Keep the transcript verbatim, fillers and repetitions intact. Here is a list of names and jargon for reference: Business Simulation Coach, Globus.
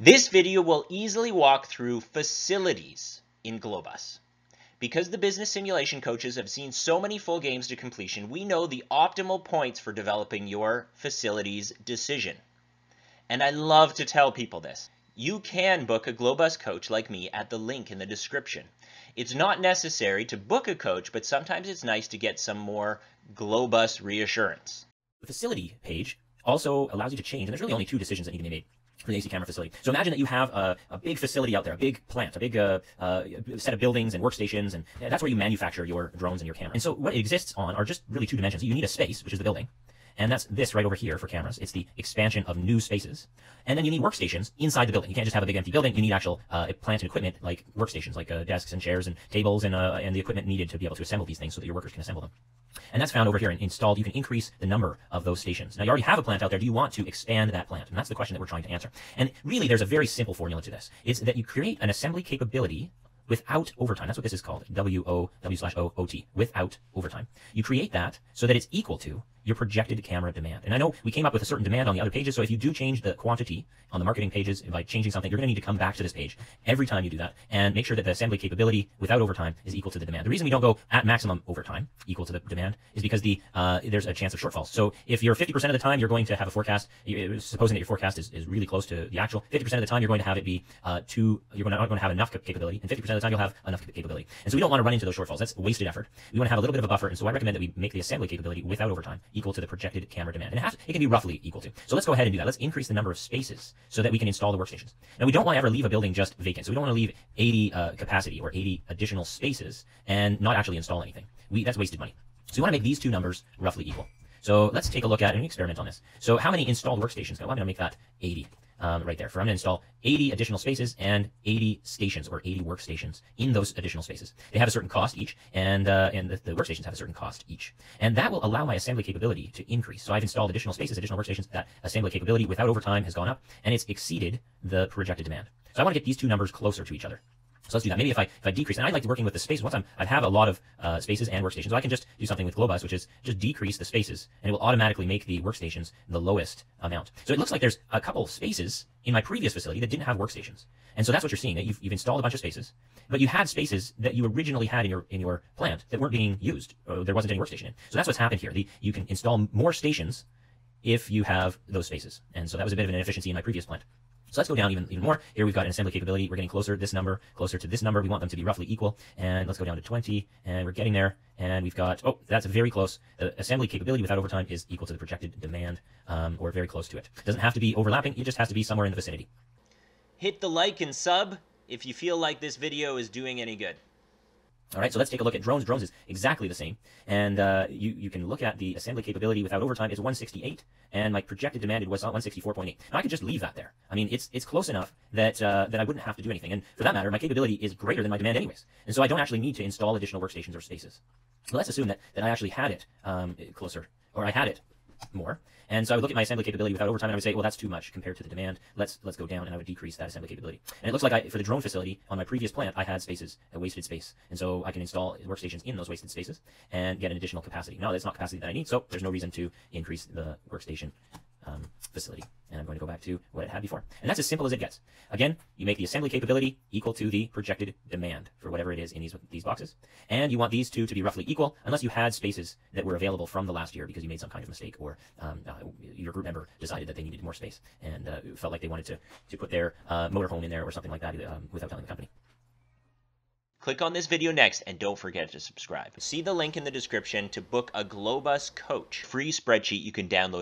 This video will easily walk through facilities in Globus. Because the business simulation coaches have seen so many full games to completion, we know the optimal points for developing your facilities decision. And I love to tell people this. You can book a Globus coach like me at the link in the description. It's not necessary to book a coach, but sometimes it's nice to get some more Globus reassurance. The facility page also allows you to change, and there's really only two decisions that need to be made for the A C camera facility. So imagine that you have a, a big facility out there, a big plant, a big uh, uh, set of buildings and workstations, and that's where you manufacture your drones and your camera. And so what it exists on are just really two dimensions. You need a space, which is the building, and that's this right over here for cameras. It's the expansion of new spaces. And then you need workstations inside the building. You can't just have a big empty building. You need actual uh, plant and equipment like workstations, like uh, desks and chairs and tables and, uh, and the equipment needed to be able to assemble these things so that your workers can assemble them. And that's found over here and installed. You can increase the number of those stations. Now, you already have a plant out there. Do you want to expand that plant? And that's the question that we're trying to answer. And really, there's a very simple formula to this. It's that you create an assembly capability without overtime. That's what this is called, W O W slash O O T, without overtime. You create that so that it's equal to your projected camera demand. And I know we came up with a certain demand on the other pages, so if you do change the quantity on the marketing pages by changing something, you're going to need to come back to this page every time you do that and make sure that the assembly capability without overtime is equal to the demand. The reason we don't go at maximum overtime equal to the demand is because the uh, there's a chance of shortfalls. So if you're fifty percent of the time you're going to have a forecast, you, supposing that your forecast is, is really close to the actual, fifty percent of the time you're going to have it be uh, too, you're not going to have enough capability, and fifty percent of the time you'll have enough capability. And so we don't want to run into those shortfalls. That's wasted effort. We want to have a little bit of a buffer, and so I recommend that we make the assembly capability without overtime equal to the projected camera demand. And it, has, it can be roughly equal to. So let's go ahead and do that. Let's increase the number of spaces so that we can install the workstations. Now, we don't want to ever leave a building just vacant. So we don't want to leave eighty uh, capacity or eighty additional spaces and not actually install anything. We, that's wasted money. So we want to make these two numbers roughly equal. So let's take a look at and experiment on this. So how many installed workstations? Well, I'm going to make that eighty um, right there. For I'm going to install eighty additional spaces and eighty stations or eighty workstations in those additional spaces. They have a certain cost each, and uh, and the, the workstations have a certain cost each. And that will allow my assembly capability to increase. So I've installed additional spaces, additional workstations. That assembly capability without overtime has gone up, and it's exceeded the projected demand. So I want to get these two numbers closer to each other. So let's do that. Maybe if I, if I decrease, and I like working with the space. Once I'm, I have a lot of uh, spaces and workstations, so I can just do something with Globus, which is just decrease the spaces, and it will automatically make the workstations the lowest amount. So it looks like there's a couple spaces in my previous facility that didn't have workstations. And so that's what you're seeing, that you've, you've installed a bunch of spaces, but you had spaces that you originally had in your in your plant that weren't being used, or there wasn't any workstation in. So that's what's happened here. The, you can install more stations if you have those spaces. And so that was a bit of an inefficiency in my previous plant. So let's go down even, even more. Here we've got an assembly capability. We're getting closer to this number, closer to this number. We want them to be roughly equal. And let's go down to twenty, and we're getting there. And we've got, oh, that's very close. The assembly capability without overtime is equal to the projected demand, um, or very close to it. It doesn't have to be overlapping. It just has to be somewhere in the vicinity. Hit the like and sub if you feel like this video is doing any good. All right, so let's take a look at drones. Drones is exactly the same. And uh, you, you can look at the assembly capability without overtime is one sixty-eight, and my projected demanded was one sixty-four point eight. Now, I could just leave that there. I mean, it's it's close enough that uh, that I wouldn't have to do anything. And for that matter, my capability is greater than my demand anyways. And so I don't actually need to install additional workstations or spaces. But let's assume that, that I actually had it um, closer, or I had it more. And so I would look at my assembly capability without overtime, and I would say, well, that's too much compared to the demand. Let's let's go down, and I would decrease that assembly capability. And it looks like I, for the drone facility on my previous plant, I had spaces, a wasted space. And so I can install workstations in those wasted spaces and get an additional capacity. Now, that's not capacity that I need, so there's no reason to increase the workstation um, facility. And I'm going to go back to what it had before. And that's as simple as it gets. Again, you make the assembly capability equal to the projected demand for whatever it is in these, these boxes. And you want these two to be roughly equal, unless you had spaces that were available from the last year because you made some kind of mistake, or um, uh, your group member decided that they needed more space and uh, felt like they wanted to, to put their uh, motorhome in there or something like that um, without telling the company. Click on this video next, and don't forget to subscribe. See the link in the description to book a Globus coach. Free spreadsheet you can download.